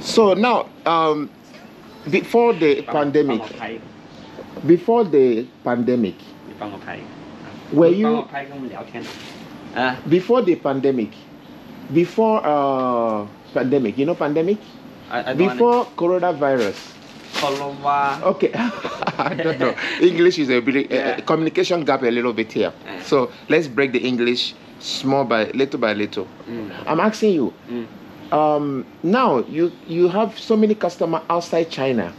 So now, before the pandemic, before coronavirus. Okay, I don't know. English is a bit, communication gap a little bit here. So let's break the English small by little. I'm asking you. Now you have so many customers outside China,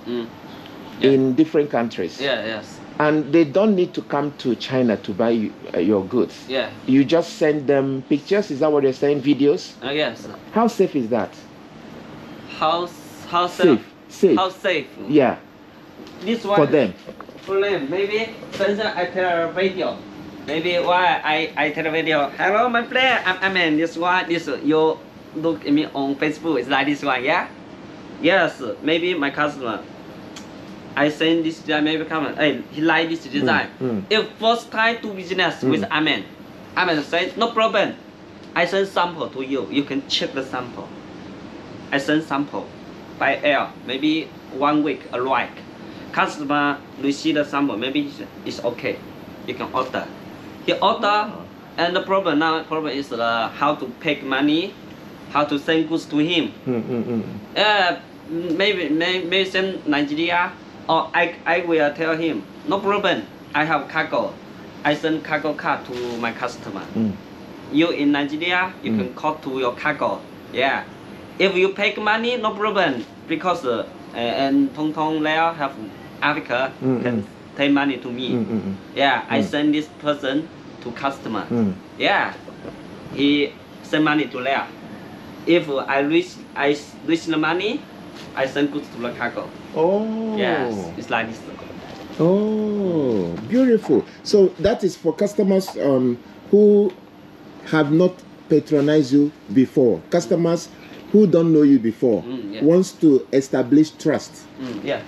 in different countries. Yeah. Yes. And they don't need to come to China to buy you, your goods. Yeah. You just send them pictures. Is that what you're saying? Videos? Yes. How safe is that? How safe? How safe? Yeah. This one for them. For them, maybe since I tell a video. Maybe why I tell a video. Hello, my friend. I mean this one. This you look at me on Facebook. It's like this one, yeah. Yes. Maybe my customer. I send this design, maybe comment. Hey, he like this design. If first time do business with Amen, Amen says no problem. I send sample to you. You can check the sample. I send sample by air. Maybe 1 week arrive. Customer receive the sample. Maybe it's okay. You can order. He order, and the problem now is the how to pay money, how to send goods to him. Maybe send Nigeria. Or I will tell him, no problem, I have cargo. I send cargo card to my customer. You in Nigeria, you can call to your cargo. Yeah. If you pay money, no problem. Because and Tong Tong Leo have Africa can take money to me. Yeah, I send this person to customer. Yeah. He send money to Leo. If I reach the money, I send goods to the cargo. Oh, yes, it's like this. Oh, beautiful. So that is for customers who have not patronized you before. Customers who don't know you before wants to establish trust. Yeah,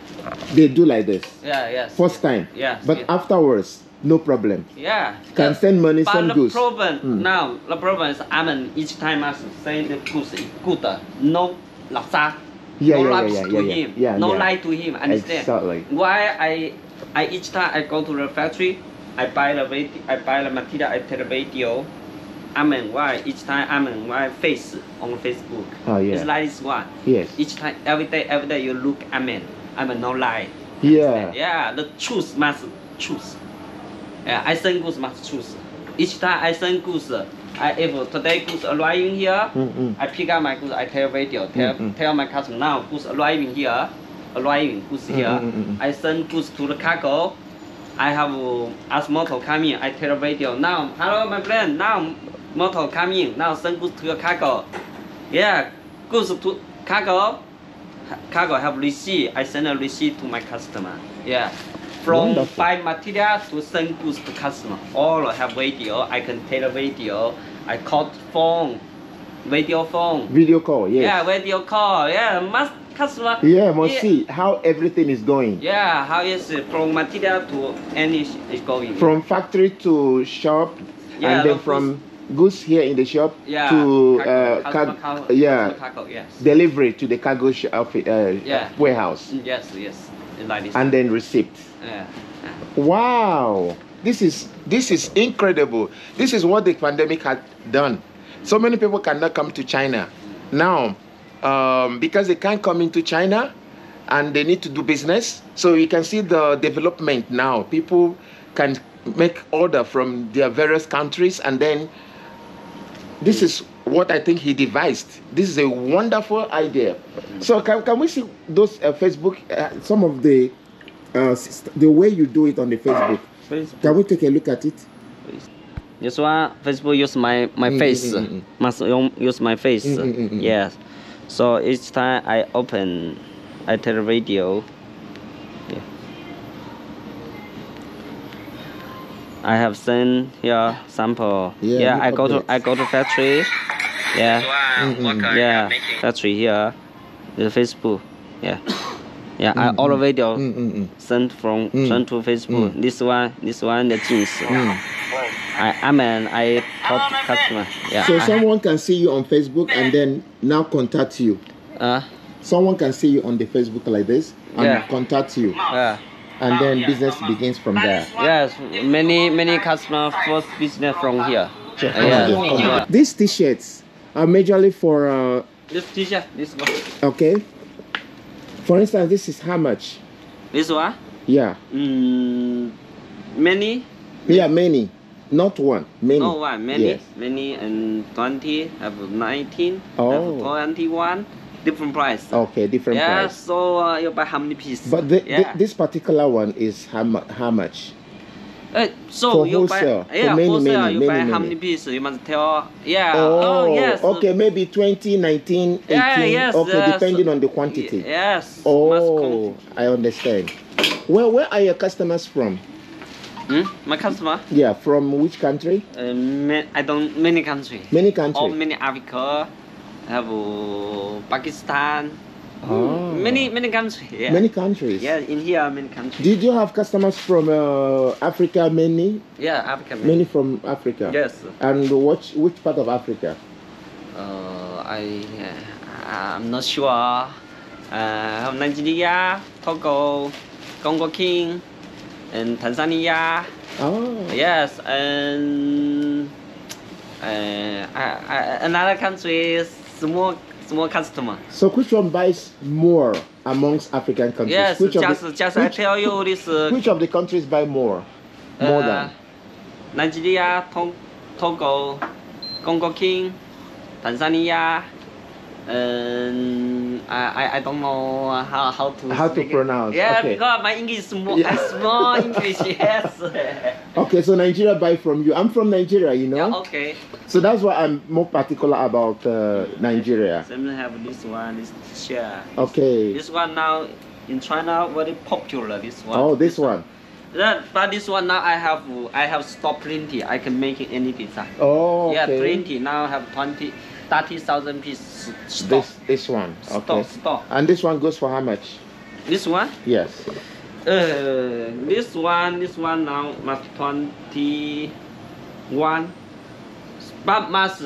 they do like this. Yeah, yes. First time. Yeah, but afterwards, no problem. Yeah, can send money, but send goods. Problem now. The problem is, I mean, each time I send the goods, it's good. No, lasa. Yeah, no lies to him. No lie to him. Understand? Exactly. Why I each time I go to the factory, I buy the material, I take a video. I mean, why each time I mean my face on Facebook. Oh yeah. It's like this one. Yes. Each time, every day you look. I mean no lie. Understand? Yeah. Yeah. The truth must choose. Yeah. I send goods must choose. Each time I send goods. If today goods arriving here, I pick up my goods, I tell radio, tell my customer now goods arriving here, I send goods to the cargo. I have ask motor coming, I tell radio now, hello my friend, now motor coming, now send goods to your cargo. Yeah, goods to cargo have receipt, I send a receipt to my customer. Yeah. From buy material to send goods to customer. All I have video, I can tell a video, I call phone, video call, yes. Yeah, video call, yeah, must customer. Yeah, must see how everything is going. Yeah, how is it from material to any is going. From factory to shop, and then from goods here in the shop to cargo, yes. Delivery to the cargo warehouse. Yes, yes. Like this. And then receipt. Yeah. Wow, this is incredible. This is what the pandemic had done. So many people cannot come to China now because they can't come into China, and they need to do business. So you can see the development now. People can make order from their various countries, and then this is what I think he devised. This is a wonderful idea. So can we see those Facebook, some of the way you do it on the Facebook? Can we take a look at it? This one, Facebook use my face. Must use my face. Yes. So each time I open, I tell radio. I have sent here sample. Yeah, I go to factory. Yeah, factory here, the Facebook. Yeah. I all the video sent from sent to Facebook. This one the jeans. I talk to customer. Yeah. So someone can see you on Facebook and then now contact you. someone can see you on the Facebook like this and contact you. Yeah. And then business begins from there. Yes, many customers first business from here. Sure. Yeah. These t-shirts are majorly for... this t-shirt, this one. Okay. For instance, this is how much? This one? Yeah. Many? Yeah, many. Not one, many. No one, many. Yes. Many and 20, have 19, have 21. Different price. Okay, different price. Yeah, so you buy how many pieces? But this particular one is how much? So for you wholesale, buy, yeah, for many, wholesale, many, you many, buy many, how many pieces? You must tell, yeah. Oh, yes. Okay, maybe 20, 19, 18. Yeah, yes, okay, depending on the quantity. Yes. Oh, I understand. Well, where are your customers from? My customer? Yeah, from which country? I don't, many countries. Many countries? Oh, many Africa. Have Pakistan, many countries. Yeah. Many countries. Yeah, in here many countries. Did you have customers from Africa? Many. Yeah, Africa. Many from Africa. Yes. And which part of Africa? I'm not sure. Nigeria, Togo, Congo King, and Tanzania. Oh. Yes, and another country is small customer. So which one buys more amongst African countries? Yes, which I tell you this. Which of the countries buy more than? Nigeria, Togo, Congo King, Tanzania, and I don't know how to pronounce. Yeah, okay. Because my English is small, small English. Yes. Okay, so Nigeria buy from you. I'm from Nigeria, you know. Yeah, okay. So that's why I'm more particular about Nigeria. So I have this one, this chair. Okay. This one now in China very popular. This one. Oh, this one. Yeah, but this one now I have stock plenty. I can make any design. Oh. Okay. Yeah, plenty. Now I have 30,000 pieces stock. This one, okay. Stock. And this one goes for how much? This one? Yes. This one now must 21. But must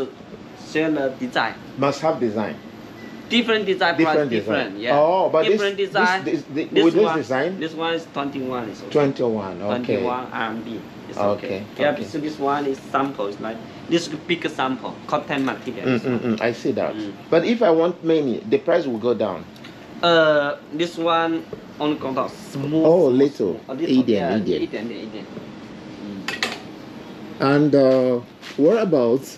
sell a design. Must have design. Different design, different. Yeah. Oh, but different design. This design? This one is 21. It's okay. 21, okay. 21 RMB. It's okay. Yeah, okay. So this one is sample. It's like this big sample, cotton material. I see that. But if I want many, the price will go down. This one only comes out small. Oh, little. Medium. And what about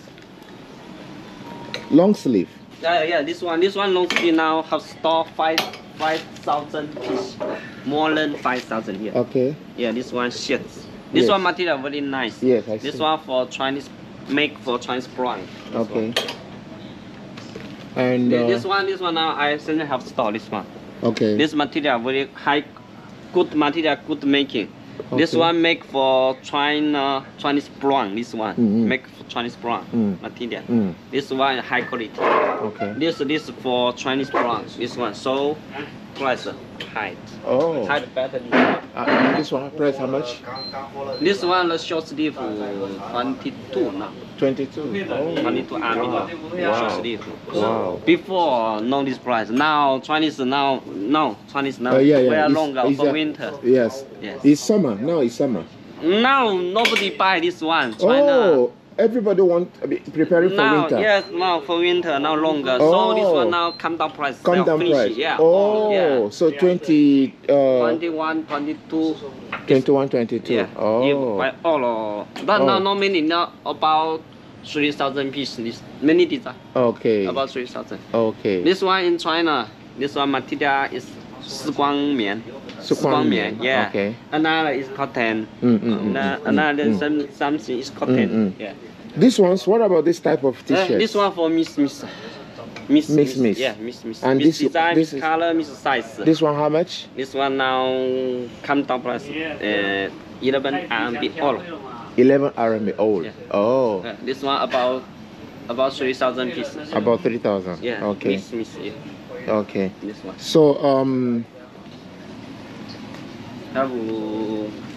long sleeve? Yeah, this one long sleeve now have stock 5,000 pieces, more than 5,000 here. Okay. Yeah, this one shirts. This one material very nice. Yes, I see. This one for Chinese, make for Chinese brand. Okay. One. And this one now I still have stock. This one. Okay. This material very high, good material, good making. Okay. This one make for China, Chinese brand. This one make for Chinese brand material. This one high quality. Okay. This for Chinese brand. This one so price high. Oh. High better. This one price how much? This one the short sleeve 22 now. 22. Oh. 22 RMB. Wow. Short sleeve. Wow. Before no this price. Now Chinese now wear longer for winter. Yes. Yes. It's summer. Now it's summer. Now nobody buy this one. China. Oh, everybody want preparing for winter. Yes, now for winter, now longer. Oh. So this one now come down price. Come down price. Yeah. Oh, yeah. So 20. 21, 22. 21, 22. Yeah. Oh. By all. But now not many. Now about 3,000 pieces. Many design. Okay. About 3,000. Okay. This one in China. This one material is Siguangmian. Siguangmian, yeah. Okay. Another is cotton. Another something is cotton. Yeah. These ones. What about this type of t-shirt? This one for Miss. Yeah, Miss. And Miss this is color, Miss size. This one how much? This one now come down price. 11 RMB all. 11 RMB all. Yeah. Oh. This one about 3,000 pieces. About 3,000. Yeah. Okay. Miss. Yeah. Okay. This one. So I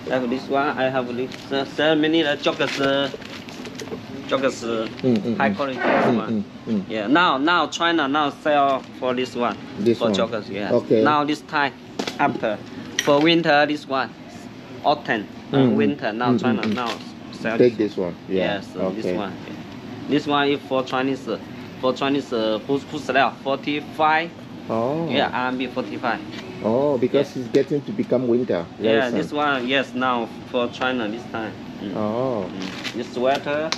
have this one. I have this so many joggers. jokers, high quality one. Yeah, now China now sell for this one. This for one. Jokers, yeah. Okay. Now this time, after, for winter this one, autumn, winter, now China now sell. Take this one. Yeah. Yes, okay. This one. Yeah. This one is for Chinese, who sell 45. Oh. Yeah, RMB 45. Oh, because it's getting to become winter. Yeah, this one, yes, now for China this time. Oh. This sweater,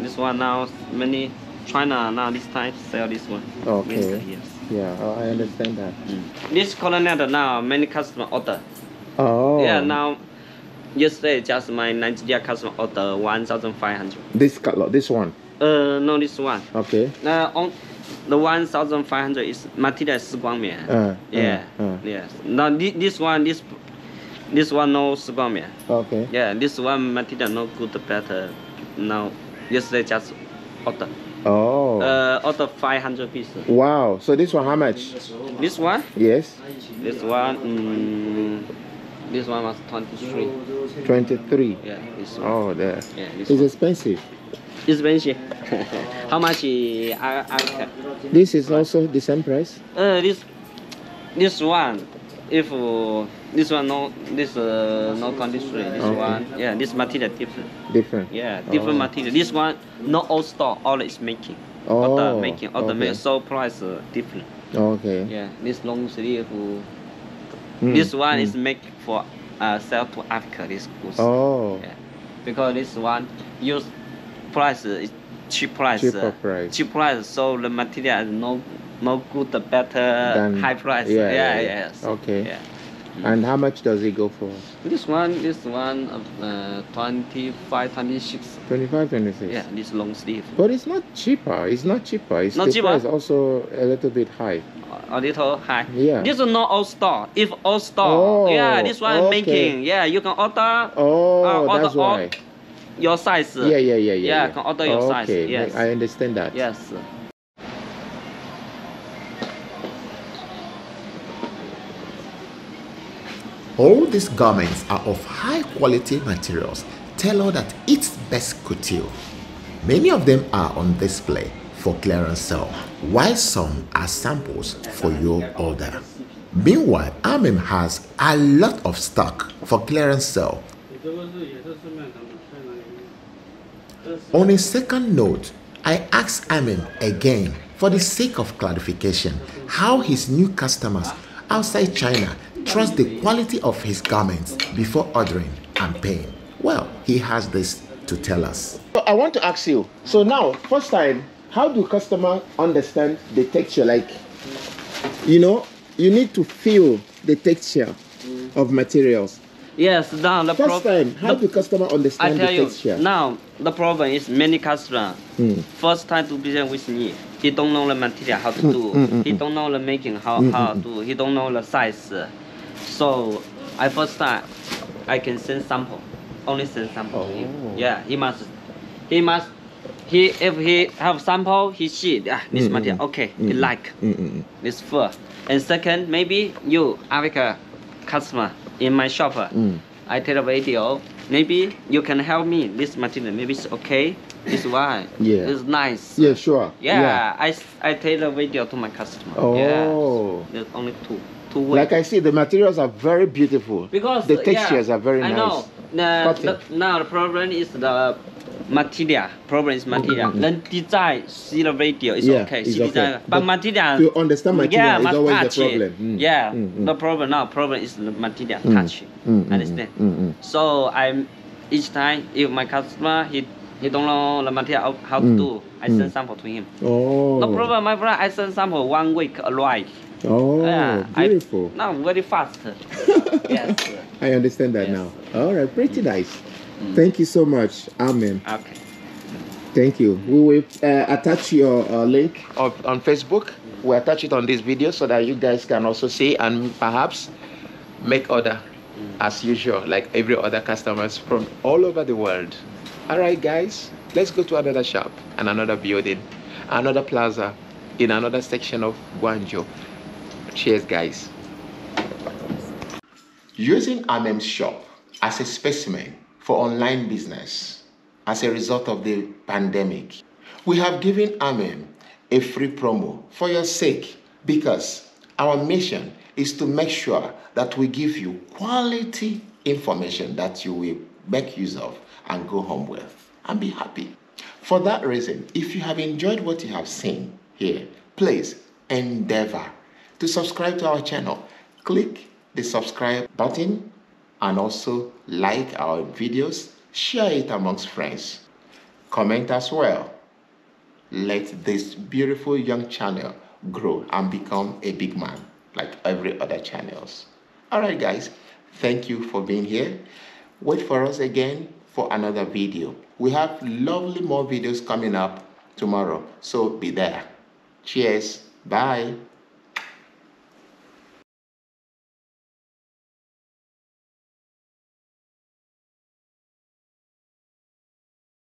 this one now, many China now this time sell this one. Okay. Winter, yes. Yeah, oh, I understand that. This coronet now, many customer order. Oh. Yeah, now, yesterday just my Nigeria customer order 1,500. This color, this one? No, this one. Okay. On the 1,500 is material is Guangmian. Yeah. Yes. Now this one no Guangmian. Okay. Yeah. This one material no good better. Now yesterday just order. Oh. Order 500 pieces. Wow. So this one how much? This one? Yes. This one. This one was 23. 23. Yeah. This one. Oh, there. Yeah. This it's one. Expensive. Expensive. How much I this is also the same price? This one, if this one no, this no condition. This one, yeah, this material different. Different. Yeah, different material. This one not all store, all is making. Oh. All the making, all the making. So price different. Okay. Yeah, this long sleeve. This one is make for sell to Africa. This goods. Oh. Yeah. Because this one use. Price is cheap price. Cheap price. So the material is no good, better than high price. Yeah, yes. Okay. Yeah. And how much does it go for? This one, 25, 26. 25, 26. Yeah, this long sleeve. But it's not cheaper. It's not cheaper. It's also a little bit high. A little high. Yeah. This is not all store. If all store, yeah, this one making. Yeah, you can order. Oh, that's why. Your size. Yeah. Can order your size. Okay. Yes. I understand that. Yes. All these garments are of high quality materials, tailored at its best couture. Many of them are on display for clearance sale, while some are samples for your order. Meanwhile, Amin has a lot of stock for clearance sale. On a second note, I asked Amin again for the sake of clarification how his new customers outside China trust the quality of his garments before ordering and paying. Well, he has this to tell us. So I want to ask you, so now, first time, how do customers understand the texture? Like, you know, you need to feel the texture of materials. Yes, now the problem. How do customer understand the texture? Now the problem is many customers first time to business with me. He don't know the material how to do. He don't know the making how to do. He don't know the size. So I first time I can send sample, only send sample. Oh. To him. Yeah, he must. If he have sample, he see this material. Okay, he like this first. And second, maybe you Africa customer. In my shop, I take a video. Maybe you can help me. This material, maybe it's okay. This one, yeah, it's nice. Yeah, sure. Yeah, yeah. I take a video to my customer. Oh, yeah. There's only two ways. Like I see, the materials are very beautiful. Because the textures are very nice. I know. Now the problem is the material. Then design, see the video, it's okay. It's design, but material. You understand material is always the problem. Yeah, the problem now. Problem is the material touch. Understand? So I'm each time if my customer he don't know the material how to do, I send sample to him. Oh. The problem, my friend, I send sample 1 week arrive. Oh, beautiful. Now very fast. Yes. I understand that now. All right, pretty nice. Thank you so much, Amin. Okay. Thank you. We will attach your link on Facebook. We'll attach it on this video so that you guys can also see and perhaps make order as usual, like every other customers from all over the world. All right, guys, let's go to another shop and another building, another plaza in another section of Guangzhou. Cheers, guys. Using Amin's shop as a specimen for online business, as a result of the pandemic. We have given AMEM a free promo for your sake, because our mission is to make sure that we give you quality information that you will make use of and go home with and be happy. For that reason, if you have enjoyed what you have seen here, please endeavor to subscribe to our channel. Click the subscribe button and also like our videos, share it amongst friends, comment as well. Let this beautiful young channel grow and become a big man like every other channels. All right, guys, thank you for being here. Wait for us again for another video. We have lovely more videos coming up tomorrow, so be there. Cheers. Bye.